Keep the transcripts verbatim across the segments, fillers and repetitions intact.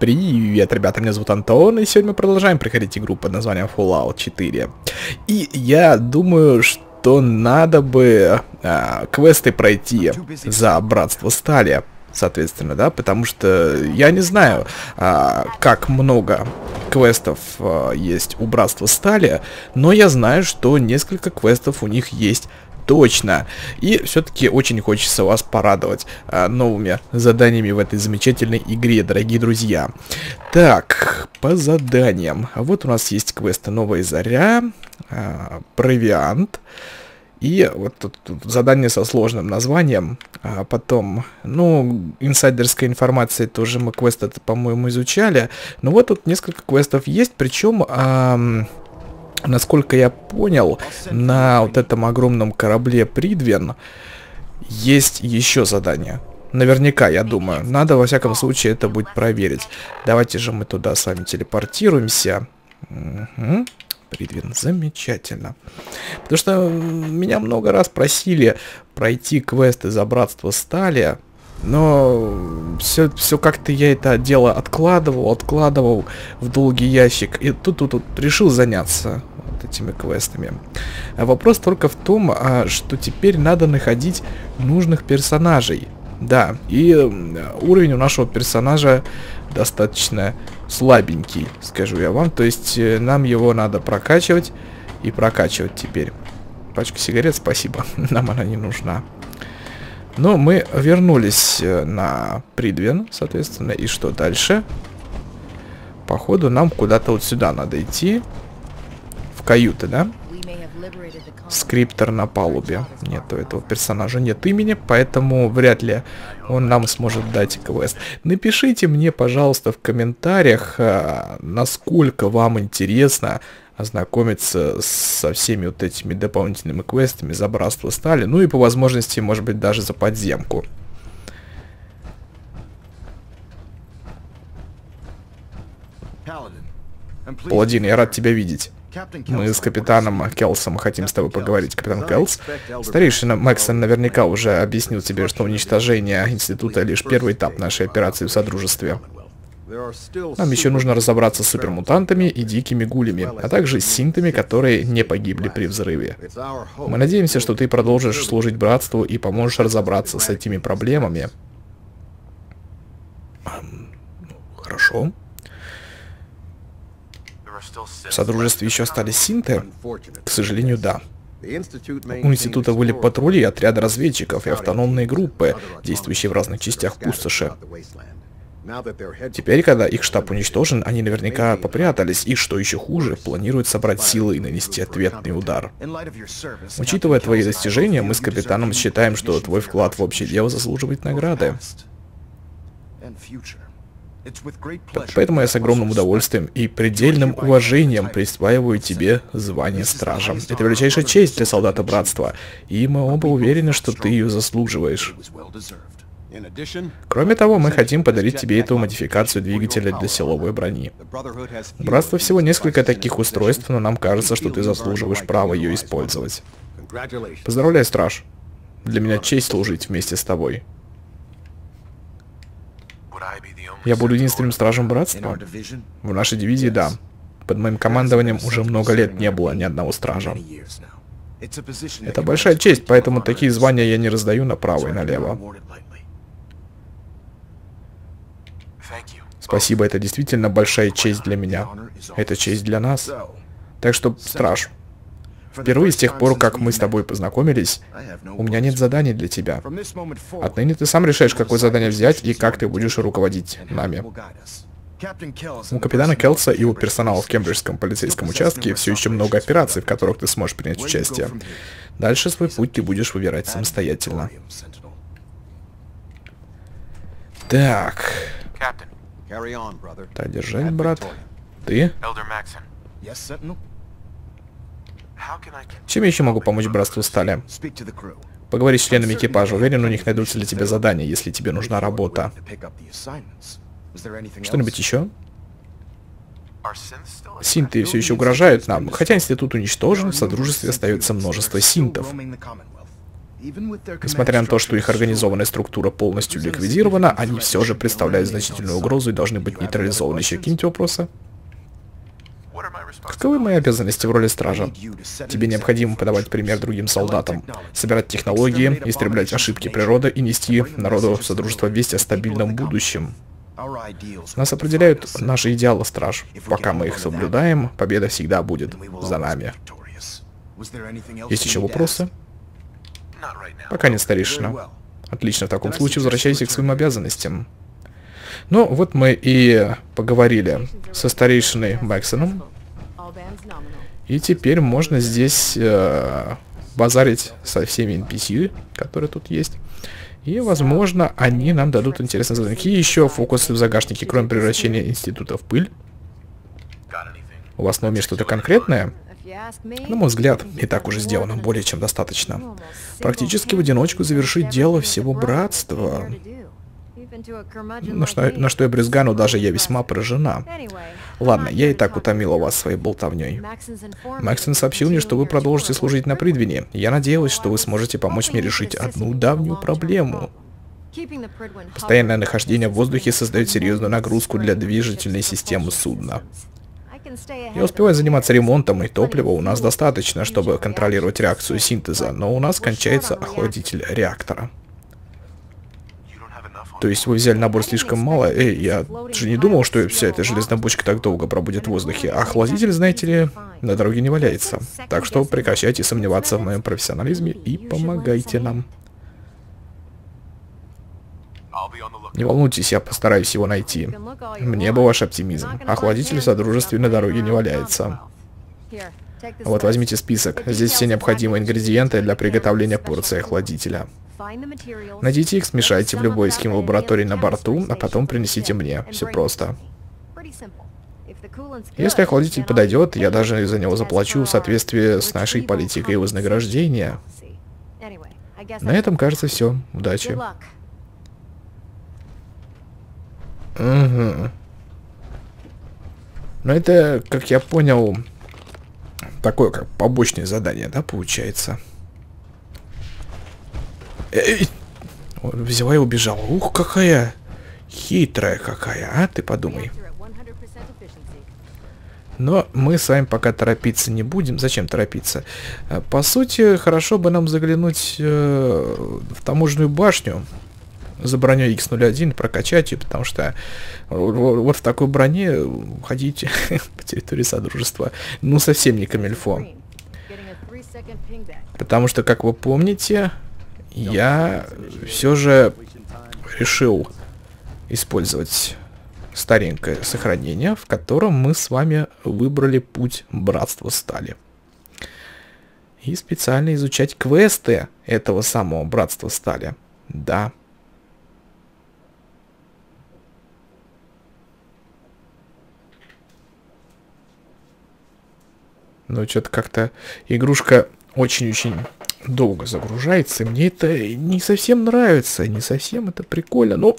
Привет, ребята, меня зовут Антон, и сегодня мы продолжаем проходить игру под названием Fallout четыре. И я думаю, что надо бы а, квесты пройти за Братство Стали, соответственно, да, потому что я не знаю, а, как много квестов а, есть у Братства Стали, но я знаю, что несколько квестов у них есть точно. И все-таки очень хочется вас порадовать а, новыми заданиями в этой замечательной игре, дорогие друзья. Так, по заданиям. Вот у нас есть квесты «Новая заря», а, «Провиант». И вот тут, тут задание со сложным названием. А потом, ну, инсайдерской информации тоже мы квест это, по-моему, изучали. Но вот тут несколько квестов есть, причем... А, насколько я понял, на вот этом огромном корабле Придвен есть еще задание. Наверняка, я думаю. Надо, во всяком случае, это будет проверить. Давайте же мы туда с вами телепортируемся. Угу. Придвен, замечательно. Потому что меня много раз просили пройти квесты за Братство Стали. Но все, все как-то я это дело откладывал, откладывал в долгий ящик. И тут, тут, тут решил заняться вот этими квестами. А вопрос только в том, а, что теперь надо находить нужных персонажей. Да, и уровень у нашего персонажа достаточно слабенький, скажу я вам. То есть нам его надо прокачивать и прокачивать теперь. Пачка сигарет, спасибо, нам она не нужна. Но мы вернулись на Придвен, соответственно, и что дальше? Походу нам куда-то вот сюда надо идти. В каюты, да? Скриптор на палубе. Нет, у этого персонажа нет имени, поэтому вряд ли он нам сможет дать квест. Напишите мне, пожалуйста, в комментариях, насколько вам интересно ознакомиться со всеми вот этими дополнительными квестами за Братство Стали, ну и по возможности, может быть, даже за подземку. Паладин, я рад тебя видеть. Мы с капитаном Келсом хотим с тобой поговорить, капитан Келс. Старейшина Максон наверняка уже объяснил тебе, что уничтожение института лишь первый этап нашей операции в Содружестве. Нам еще нужно разобраться с супермутантами и дикими гулями, а также с синтами, которые не погибли при взрыве. Мы надеемся, что ты продолжишь служить братству и поможешь разобраться с этими проблемами. Хорошо. В Содружестве еще остались синты? К сожалению, да. У института были патрули, отряды разведчиков и автономные группы, действующие в разных частях пустоши. Теперь, когда их штаб уничтожен, они наверняка попрятались, и, что еще хуже, планируют собрать силы и нанести ответный удар. Учитывая твои достижения, мы с капитаном считаем, что твой вклад в общее дело заслуживает награды. Поэтому я с огромным удовольствием и предельным уважением присваиваю тебе звание стража. Это величайшая честь для солдата братства, и мы оба уверены, что ты ее заслуживаешь. Кроме того, мы хотим подарить тебе эту модификацию двигателя для силовой брони. Братство всего несколько таких устройств, но нам кажется, что ты заслуживаешь права ее использовать. Поздравляю, страж. Для меня честь служить вместе с тобой. Я буду единственным стражем братства? В нашей дивизии, да. Под моим командованием уже много лет не было ни одного стража. Это большая честь, поэтому такие звания я не раздаю направо и налево. Спасибо, это действительно большая честь для меня. Это честь для нас. Так что, страж, впервые с тех пор, как мы с тобой познакомились, у меня нет заданий для тебя. Отныне ты сам решаешь, какое задание взять и как ты будешь руководить нами. У капитана Келса и у персонала в Кембриджском полицейском участке все еще много операций, в которых ты сможешь принять участие. Дальше свой путь ты будешь выбирать самостоятельно. Так... Да, держать, брат. Ты? Чем я еще могу помочь Братству Стали? Поговори с членами экипажа. Уверен, у них найдутся для тебя задания, если тебе нужна работа. Что-нибудь еще? Синты все еще угрожают нам. Хотя институт уничтожен, в Содружестве остается множество синтов. Несмотря на то, что их организованная структура полностью ликвидирована, они все же представляют значительную угрозу и должны быть нейтрализованы. Еще какие-нибудь вопросы? Каковы мои обязанности в роли стража? Тебе необходимо подавать пример другим солдатам, собирать технологии, истреблять ошибки природы и нести народу Содружества весть о стабильном будущем. Нас определяют наши идеалы, страж. Пока мы их соблюдаем, победа всегда будет за нами. Есть еще вопросы? Пока нет, старейшина. Отлично, в таком случае возвращайся к своим обязанностям. Ну, вот мы и поговорили со старейшиной Максоном. И теперь можно здесь э, базарить со всеми эн пи си, которые тут есть. И, возможно, они нам дадут интересные задания. Какие еще фокусы в загашнике, кроме превращения института в пыль? У вас на уме что-то конкретное? На мой взгляд, и так уже сделано более чем достаточно. Практически в одиночку завершить дело всего братства. На что, на что я брезгану, даже я весьма поражена. Ладно, я и так утомила вас своей болтовней. Максон сообщил мне, что вы продолжите служить на Придвене. Я надеялась, что вы сможете помочь мне решить одну давнюю проблему. Постоянное нахождение в воздухе создает серьезную нагрузку для двигательной системы судна. Я успеваю заниматься ремонтом, и топлива у нас достаточно, чтобы контролировать реакцию синтеза, но у нас кончается охладитель реактора. То есть вы взяли набор слишком мало? Эй, я же не думал, что вся эта железная бочка так долго пробудет в воздухе. А охладитель, знаете ли, на дороге не валяется. Так что прекращайте сомневаться в моем профессионализме и помогайте нам. Не волнуйтесь, я постараюсь его найти. Мне бы ваш оптимизм. Охладитель в Содружестве на дороге не валяется. Вот возьмите список. Здесь все необходимые ингредиенты для приготовления порции охладителя. Найдите их, смешайте в любой из химлабораторий на борту, а потом принесите мне. Все просто. Если охладитель подойдет, я даже за него заплачу в соответствии с нашей политикой вознаграждения. На этом, кажется, все. Удачи. Угу. Но это, как я понял, такое как побочное задание, да, получается? Эй! Он взяла и убежала. Ух, какая хитрая какая, а? Ты подумай. Но мы с вами пока торопиться не будем. Зачем торопиться? По сути, хорошо бы нам заглянуть э, в таможенную башню. За броней икс ноль один прокачать ее, потому что вот в такой броне ходить по территории Содружества, ну, совсем не камильфо. Потому что, как вы помните, я все же решил использовать старенькое сохранение, в котором мы с вами выбрали путь Братства Стали. И специально изучать квесты этого самого Братства Стали. Да. Но что-то как-то игрушка очень-очень долго загружается. И мне это не совсем нравится. Не совсем это прикольно. Но,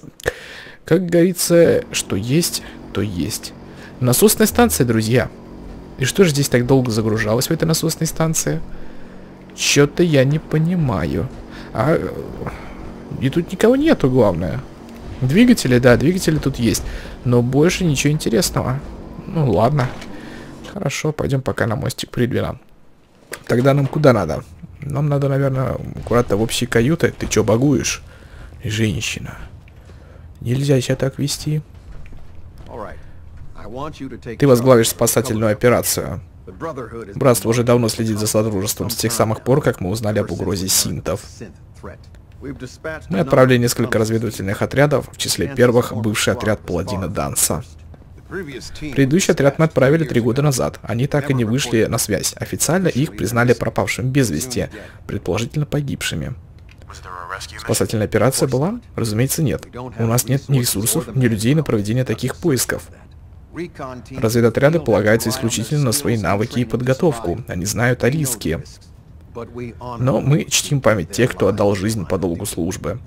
как говорится, что есть, то есть. Насосная станция, друзья. И что же здесь так долго загружалось в этой насосной станции? Что-то я не понимаю. А... И тут никого нету, главное. Двигатели, да, двигатели тут есть. Но больше ничего интересного. Ну, ладно. Хорошо, пойдем пока на мостик Придвена. Тогда нам куда надо? Нам надо, наверное, аккуратно в общей каюты. Ты чё багуешь? Женщина. Нельзя себя так вести. Ты возглавишь спасательную операцию. Братство уже давно следит за Содружеством с тех самых пор, как мы узнали об угрозе синтов. Мы отправили несколько разведывательных отрядов, в числе первых бывший отряд Паладина Данса. Предыдущий отряд мы отправили три года назад. Они так и не вышли на связь. Официально их признали пропавшим без вести, предположительно погибшими. Спасательная операция была? Разумеется, нет. У нас нет ни ресурсов, ни людей на проведение таких поисков. Разведотряды полагаются исключительно на свои навыки и подготовку. Они знают о риске. Но мы чтим память тех, кто отдал жизнь по долгу службы.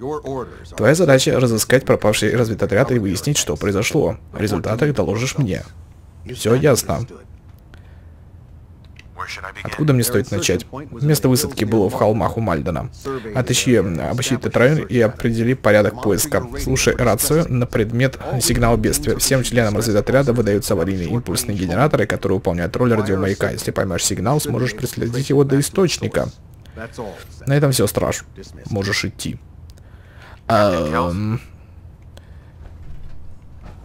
Твоя задача — разыскать пропавший разведотряд и выяснить, что произошло. Результаты доложишь мне. Все ясно. Откуда мне стоит начать? Место высадки было в холмах у Мальдена. Отыщи, обыщи этот район и определи порядок поиска. Слушай рацию на предмет сигнала бедствия. Всем членам разведотряда выдаются аварийные импульсные генераторы, которые выполняют роль радиомаяка. Если поймаешь сигнал, сможешь проследить его до источника. На этом все, страж. Можешь идти. Эм...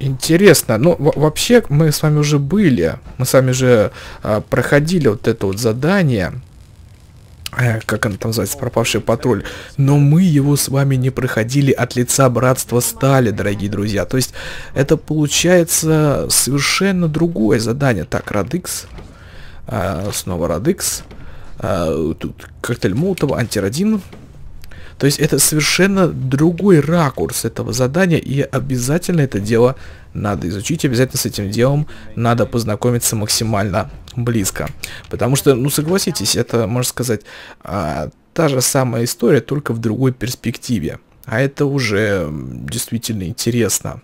Интересно, ну вообще мы с вами уже были, мы с вами же э, проходили вот это вот задание, э, как оно там называется, пропавший патруль, но мы его с вами не проходили от лица Братства Стали, дорогие друзья, то есть это получается совершенно другое задание. Так, Радикс, э, снова Радикс, э, тут коктейль Молотова, антирадин. То есть это совершенно другой ракурс этого задания, и обязательно это дело надо изучить, обязательно с этим делом надо познакомиться максимально близко. Потому что, ну согласитесь, это, можно сказать, а, та же самая история, только в другой перспективе. А это уже действительно интересно.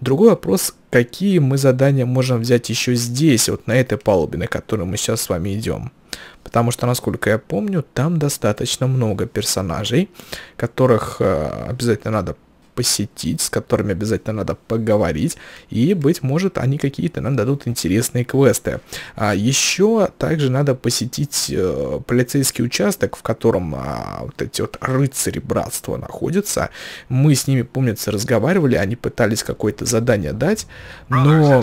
Другой вопрос, какие мы задания можем взять еще здесь, вот на этой палубе, на которую мы сейчас с вами идем. Потому что, насколько я помню, там достаточно много персонажей, которых э, обязательно надо посетить, с которыми обязательно надо поговорить, и, быть может, они какие-то нам дадут интересные квесты. А еще также надо посетить э, полицейский участок, в котором э, вот эти вот рыцари братства находятся. Мы с ними, помнится, разговаривали, они пытались какое-то задание дать, но...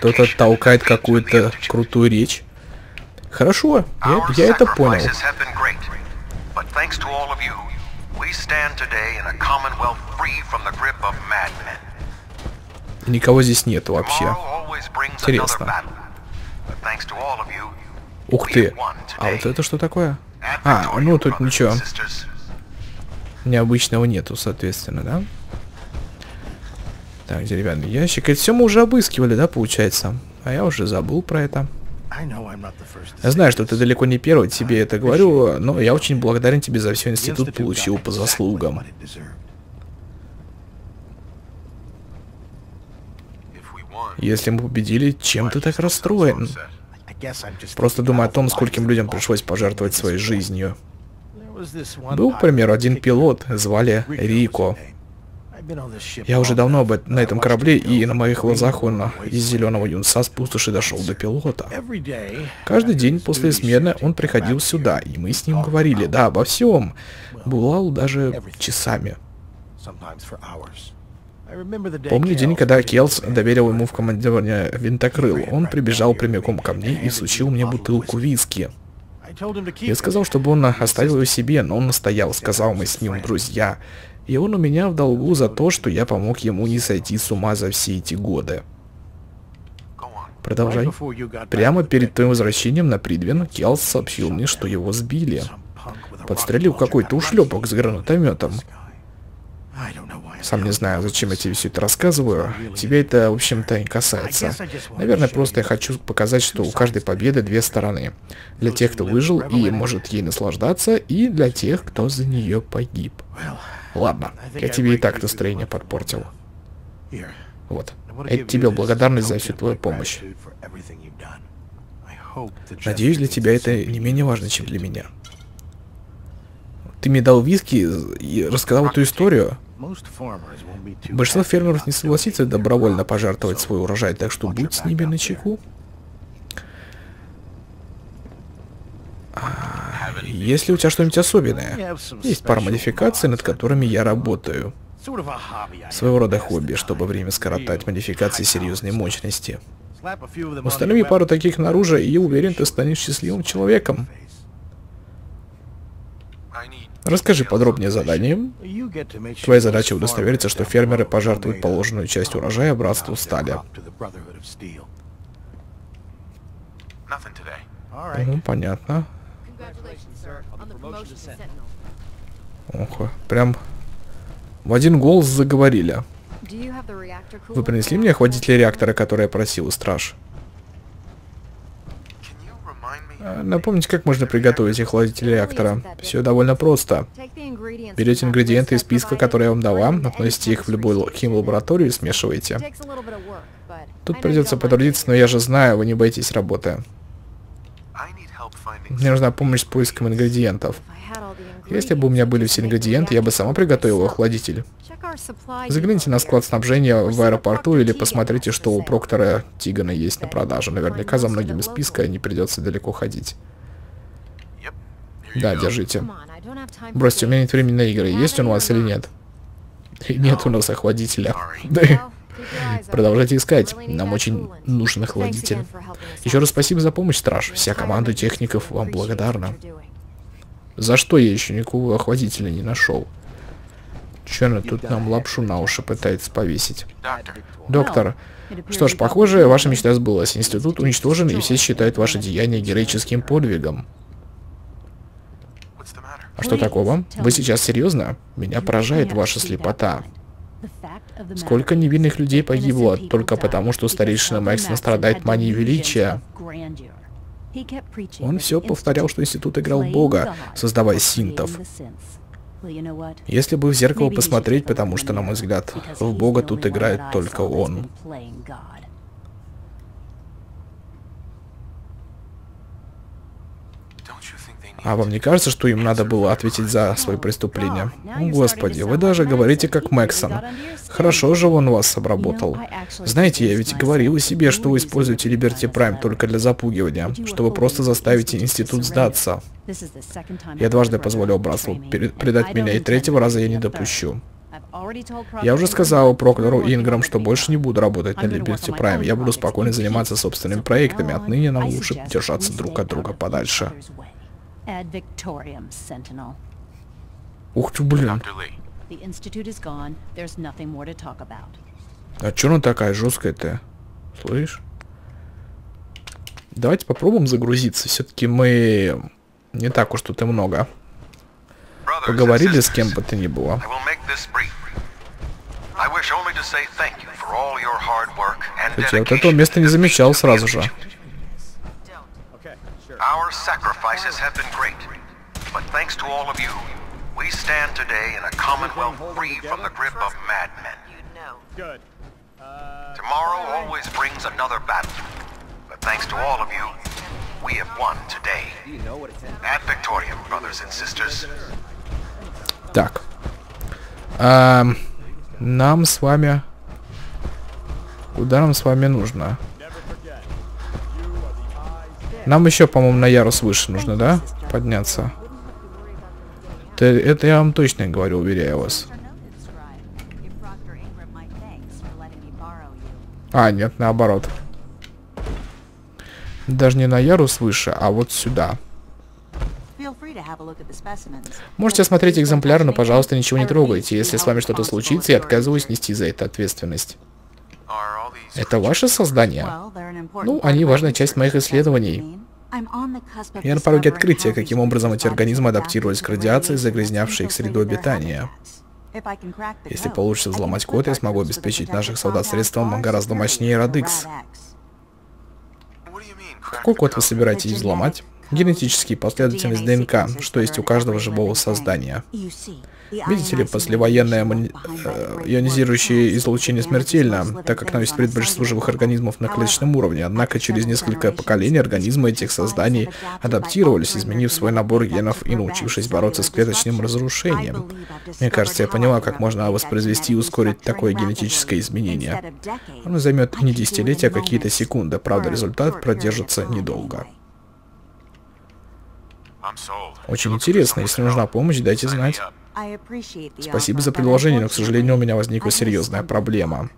Кто-то толкает какую-то крутую речь. Хорошо, я, я это понял. Никого здесь нет вообще. Интересно. Ух ты. А вот это что такое? А, ну тут ничего необычного нету, соответственно, да? Так, деревянный ящик. Это все мы уже обыскивали, да, получается? А я уже забыл про это. Я знаю, что ты далеко не первый, тебе это говорю, но я очень благодарен тебе за все. Институт получил по заслугам. Если мы победили, чем ты так расстроен? Просто думаю о том, скольким людям пришлось пожертвовать своей жизнью. Был, к примеру, один пилот, звали Рико. Я уже давно об этом, на этом корабле, и на моих глазах он из зеленого юнца с пустоши дошел до пилота. Каждый день после смены он приходил сюда, и мы с ним говорили, да, обо всем. Бывал даже часами. Помню день, когда Келс доверил ему в командирование винтокрыл. Он прибежал прямиком ко мне и сучил мне бутылку виски. Я сказал, чтобы он оставил ее себе, но он настоял, сказал, мы с ним друзья. И он у меня в долгу за то, что я помог ему не сойти с ума за все эти годы. Продолжай. Прямо перед твоим возвращением на Придвен, Келс сообщил мне, что его сбили. Подстрелил какой-то ушлепок с гранатометом. Сам не знаю, зачем я тебе все это рассказываю. Тебя это, в общем-то, не касается. Наверное, просто я хочу показать, что у каждой победы две стороны. Для тех, кто выжил и может ей наслаждаться, и для тех, кто за нее погиб. Ладно, я тебе и так настроение подпортил. Вот. Это тебе благодарность за всю твою помощь. Надеюсь, для тебя это не менее важно, чем для меня. Ты мне дал виски и рассказал эту историю. Большинство фермеров не согласится добровольно пожертвовать свой урожай, так что будь с ними начеку. Есть ли у тебя что-нибудь особенное? Есть пара модификаций, над которыми я работаю. Своего рода хобби, чтобы время скоротать, модификации серьезной мощности. Установи пару таких наружу, и я уверен, ты станешь счастливым человеком. Расскажи подробнее о задании. Твоя задача удостовериться, что фермеры пожертвуют положенную часть урожая Братству Стали. Ну, понятно. Ох, прям в один голос заговорили. Вы принесли мне охладитель реактора, который я просил, страж? Напомните, как можно приготовить охладитель реактора. Все довольно просто. Берете ингредиенты из списка, которые я вам дала, относите их в любую химлабораторию и смешиваете. Тут придется потрудиться, но я же знаю, вы не боитесь работы. Мне нужна помощь с поиском ингредиентов. Если бы у меня были все ингредиенты, я бы сама приготовила охладитель. Загляните на склад снабжения в аэропорту или посмотрите, что у Проктора Тигана есть на продаже. Наверняка за многим из списка не придется далеко ходить. Да, держите. Бросьте, у меня нет времени на игры. Есть он у вас или нет? Нет у нас охладителя. Продолжайте искать. Нам очень нужен охладитель. Еще раз спасибо за помощь, страж. Вся команда техников вам благодарна. За что я еще никакого охладителя не нашел? Че она тут нам лапшу на уши пытается повесить? Доктор, что ж, похоже, ваша мечта сбылась. Институт уничтожен, и все считают ваше деяние героическим подвигом. А что такого? Вы сейчас серьезно? Меня поражает ваша слепота. Сколько невинных людей погибло только потому, что старейшина Максон страдает манией величия. Он все повторял, что институт играл Бога, создавая синтов. Если бы в зеркало посмотреть, потому что, на мой взгляд, в Бога тут играет только он. А вам не кажется, что им надо было ответить за свои преступления? О, Господи, вы даже говорите как Максон. Хорошо же он вас обработал. Знаете, я ведь говорил себе, что вы используете Liberty Prime только для запугивания, что вы просто заставите институт сдаться. Я дважды позволил братству предать меня, и третьего раза я не допущу. Я уже сказал Проктору Инграм, что больше не буду работать на Liberty Prime. Я буду спокойно заниматься собственными проектами. Отныне нам лучше держаться друг от друга подальше. Ух ты, блин. А чё она такая жесткая-то? Слышишь? Давайте попробуем загрузиться. Все-таки мы не так уж тут и много поговорили с кем бы то ни было. Кстати, вот этого места не замечал сразу же. Our sacrifices have been great, but thanks to all of you, we stand today in a commonwealth free from the grip of madmen. Good. Tomorrow always brings another battle, but thanks to all of you, we have won today. Ad Victoriam, brothers and sisters. Так. Нам с вами... Куда нам с вами нужно? Нам еще, по-моему, на ярус выше нужно, да? Подняться. Это, это я вам точно говорю, уверяю вас. А, нет, наоборот. Даже не на ярус выше, а вот сюда. Можете осмотреть экземпляр, но, пожалуйста, ничего не трогайте. Если с вами что-то случится, я отказываюсь нести за это ответственность. Это ваше создание? Ну, они важная часть моих исследований. Я на пороге открытия, каким образом эти организмы адаптировались к радиации, загрязнявшей их среду обитания. Если получится взломать код, я смогу обеспечить наших солдат средством гораздо мощнее Радикс. Какой код вы собираетесь взломать? Генетические последовательность ДНК, что есть у каждого живого создания. Видите ли, послевоенное ионизирующее излучение смертельно, так как наносит вред большинству живых организмов на клеточном уровне. Однако через несколько поколений организмы этих созданий адаптировались, изменив свой набор генов и научившись бороться с клеточным разрушением. Мне кажется, я поняла, как можно воспроизвести и ускорить такое генетическое изменение. Оно займет не десятилетия, а какие-то секунды. Правда, результат продержится недолго. Очень интересно. Если нужна помощь, дайте знать. Спасибо за предложение, но, к сожалению, у меня возникла серьезная проблема.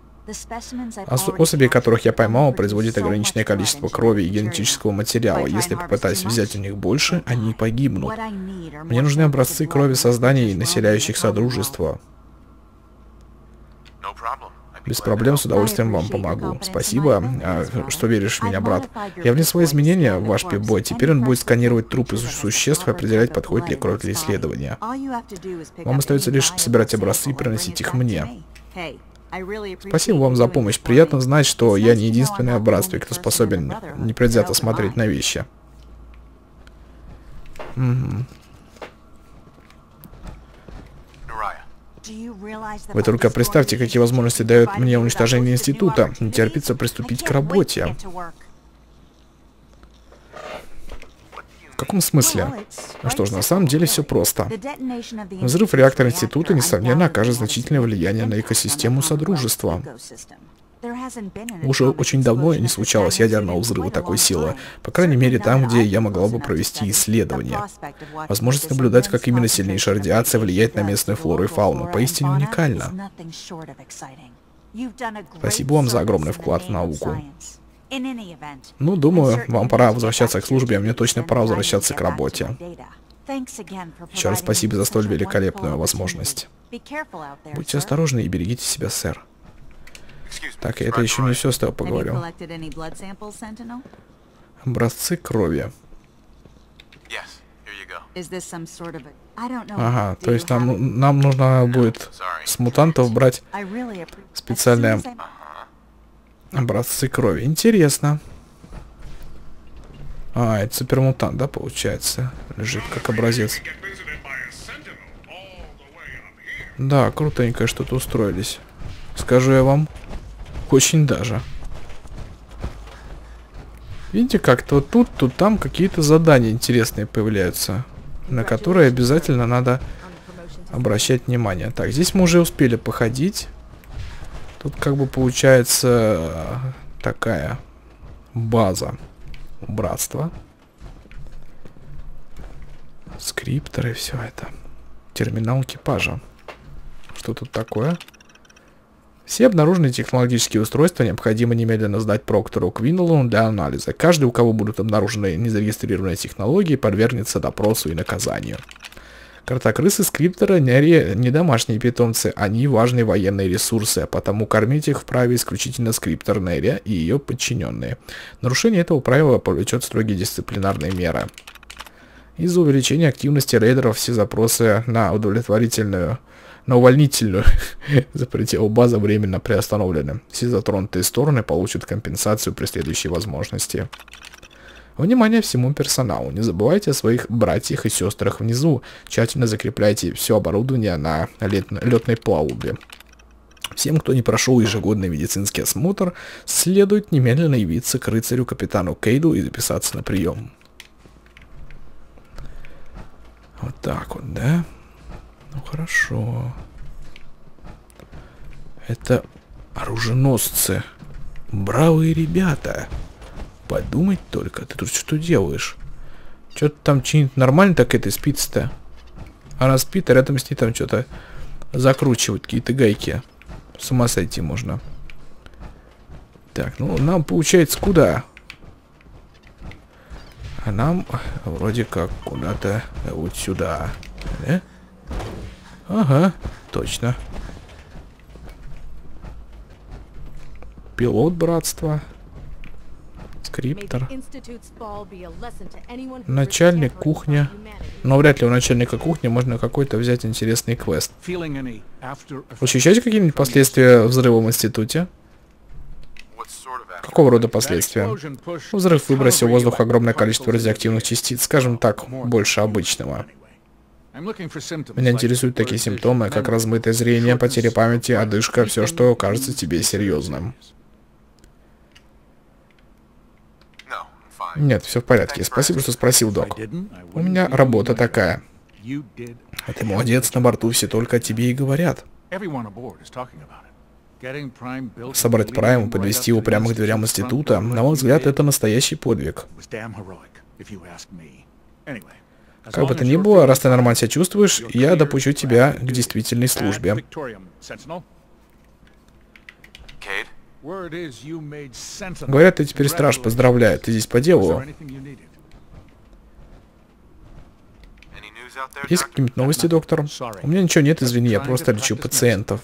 Ос- особи, которых я поймал, производят ограниченное количество крови и генетического материала. Если попытаюсь взять у них больше, они погибнут. Мне нужны образцы крови созданий, населяющих Содружество. Без проблем, с удовольствием вам помогу. Спасибо, что веришь в меня, брат. Я внес свои изменения в ваш пи-бой. Теперь он будет сканировать трупы существ и определять, подходит ли кровь для исследования. Вам остается лишь собирать образцы и приносить их мне. Спасибо вам за помощь. Приятно знать, что я не единственный в братстве, кто способен непредвзято смотреть на вещи. В эту рука, представьте, какие возможности дает мне уничтожение института. Не терпится приступить к работе. В каком смысле? Ну что ж, на самом деле все просто. Взрыв реактора института, несомненно, окажет значительное влияние на экосистему Содружества. Уже очень давно не случалось ядерного взрыва такой силы, по крайней мере там, где я могла бы провести исследования. Возможность наблюдать, как именно сильнейшая радиация влияет на местную флору и фауну, поистине уникально. Спасибо вам за огромный вклад в науку. Ну, думаю, вам пора возвращаться к службе, а мне точно пора возвращаться к работе. Еще раз спасибо за столь великолепную возможность. Будьте осторожны и берегите себя, сэр. Так, это еще не все, с тобой поговорил. Образцы крови. Ага, то есть нам, нам нужно будет с мутантов брать специальные образцы крови. Интересно. А, это супермутант, да, получается? Лежит как образец. Да, крутенько что-то устроились. Скажу я вам, очень даже. Видите, как-то вот тут, тут там какие-то задания интересные появляются, на которые обязательно надо обращать внимание. Так, здесь мы уже успели походить. Тут как бы получается такая база у братства. Скрипторы, все это. Терминал экипажа. Что тут такое? Все обнаруженные технологические устройства необходимо немедленно сдать Проктору Квинналу для анализа. Каждый, у кого будут обнаружены незарегистрированные технологии, подвергнется допросу и наказанию. Картокрысы скриптора не, не домашние питомцы, они важные военные ресурсы, а потому кормить их вправе исключительно скриптор Нерия и ее подчиненные. Нарушение этого правила повлечет строгие дисциплинарные меры. Из-за увеличения активности рейдеров все запросы на удовлетворительную... на увольнительную за пределы базы временно приостановлены. Все затронутые стороны получат компенсацию при следующей возможности. Внимание всему персоналу. Не забывайте о своих братьях и сестрах внизу. Тщательно закрепляйте все оборудование на летной палубе. Всем, кто не прошел ежегодный медицинский осмотр, следует немедленно явиться к рыцарю капитану Кейду и записаться на прием. Вот так вот, да? Ну хорошо. Это оруженосцы. Бравые ребята. Подумать только. Ты тут что делаешь? Что-то там чинит. Нормально так этой спицы-то? Она спит, а рядом с ней там что-то закручивают. Какие-то гайки. С ума сойти можно. Так, ну нам получается куда? А нам вроде как куда-то вот сюда. Да? Ага, точно. Пилот братства. Скриптор. Начальник кухни. Но вряд ли у начальника кухни можно какой-то взять интересный квест. Ощущаете какие-нибудь последствия взрыва в институте? Какого рода последствия? Взрыв выбросил в воздух огромное количество радиоактивных частиц, скажем так, больше обычного. Меня интересуют такие симптомы, как размытое зрение, потеря памяти, одышка, все, что кажется тебе серьезным. Нет, все в порядке. Спасибо, что спросил, док. У меня работа такая. А ты молодец, на борту все только о тебе и говорят. Собрать Прайм и подвести его прямо к дверям института, на мой взгляд, это настоящий подвиг. Как бы то ни было, раз ты нормально себя чувствуешь, я допущу тебя к действительной службе. Говорят, ты теперь страж, поздравляю, ты здесь по делу. Есть какие-нибудь новости, доктор? У меня ничего нет, извини, я просто лечу пациентов.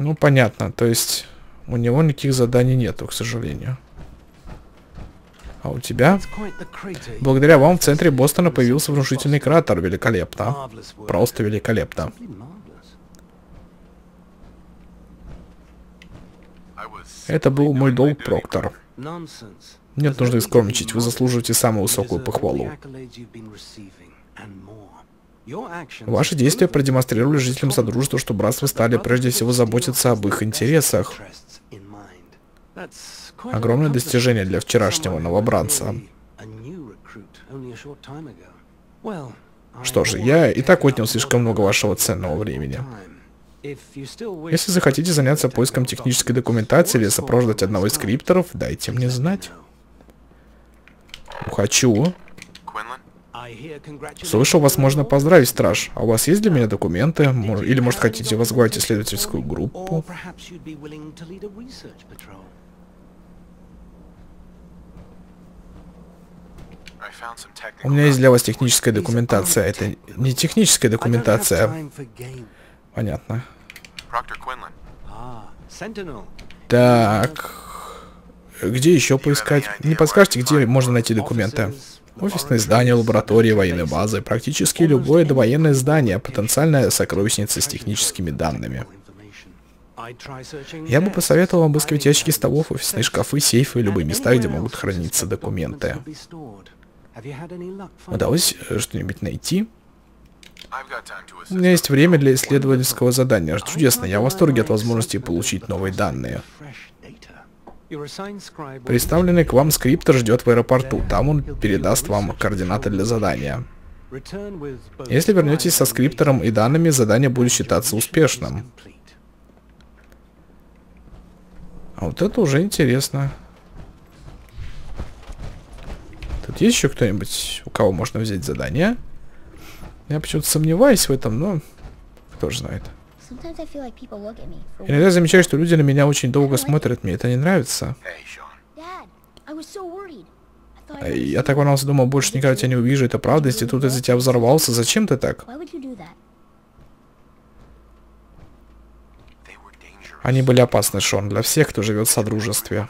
Ну, понятно, то есть у него никаких заданий нету, к сожалению. А у тебя? Благодаря вам в центре Бостона появился внушительный кратер. Великолепно. Просто великолепно. Это был мой долг, Проктор. Нет, нужно искромничать. Вы заслуживаете самую высокую похвалу. Ваши действия продемонстрировали жителям Содружества, что Братство Стали прежде всего заботится об их интересах. Огромное достижение для вчерашнего новобранца. Что же, я и так отнял слишком много вашего ценного времени. Если захотите заняться поиском технической документации или сопровождать одного из скрипторов, дайте мне знать. Хочу. Слышал, вас можно поздравить, страж. А у вас есть для меня документы? Или, может, хотите возглавить исследовательскую группу? У меня есть для вас техническая документация. Это не техническая документация. Понятно. Так. Где еще поискать? Не подскажете, где можно найти документы? Офисные здания, лаборатории, военные базы. Практически любое довоенное здание. Потенциальная сокровищница с техническими данными. Я бы посоветовал вам обыскивать ящики столов, офисные шкафы, сейфы и любые места, где могут храниться документы. Удалось что-нибудь найти? У меня есть время для исследовательского задания. Чудесно, я в восторге от возможности получить новые данные. Представленный к вам скриптор ждет в аэропорту. Там он передаст вам координаты для задания. Если вернетесь со скриптором и данными, задание будет считаться успешным. А вот это уже интересно. Тут есть еще кто-нибудь, у кого можно взять задание? Я почему-то сомневаюсь в этом, но кто же знает. Иногда замечаю, что люди на меня очень долго смотрят, мне это не нравится. Я так волновался, думал, больше никогда тебя не увижу, это правда, институт из-за тебя взорвался, зачем ты так? Они были опасны, Шон, для всех, кто живет в Содружестве.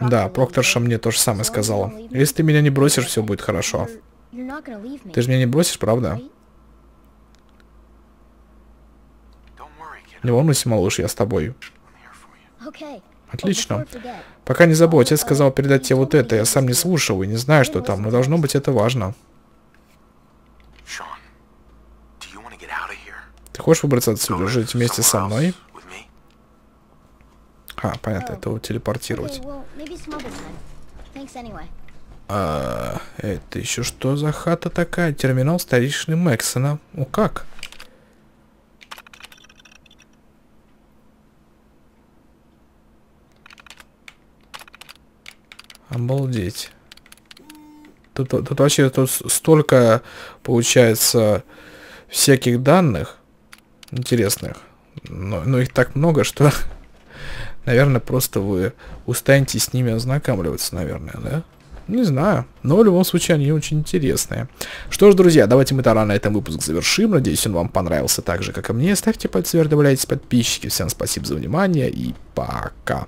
Да, Прокторша мне то же самое сказала. Если ты меня не бросишь, все будет хорошо. Ты же меня не бросишь, правда? Не волнуйся, малыш, я с тобой. Отлично. Пока не забудь, отец сказал передать тебе вот это. Я сам не слушал и не знаю, что там, но должно быть это важно. Ты хочешь выбраться отсюда, жить вместе со мной? А, понятно, это его телепортировать. А, это еще что за хата такая? Терминал старейшины Максона. Ну как? Обалдеть. Тут, тут вообще тут столько, получается, всяких данных интересных. Но, но их так много, что, наверное, просто вы устанете с ними ознакомливаться, наверное, да? Не знаю, но в любом случае они очень интересные. Что ж, друзья, давайте мы тогда на этом выпуск завершим. Надеюсь, он вам понравился так же, как и мне. Ставьте пальцы вверх, добавляйтесь подписчики. Всем спасибо за внимание и пока.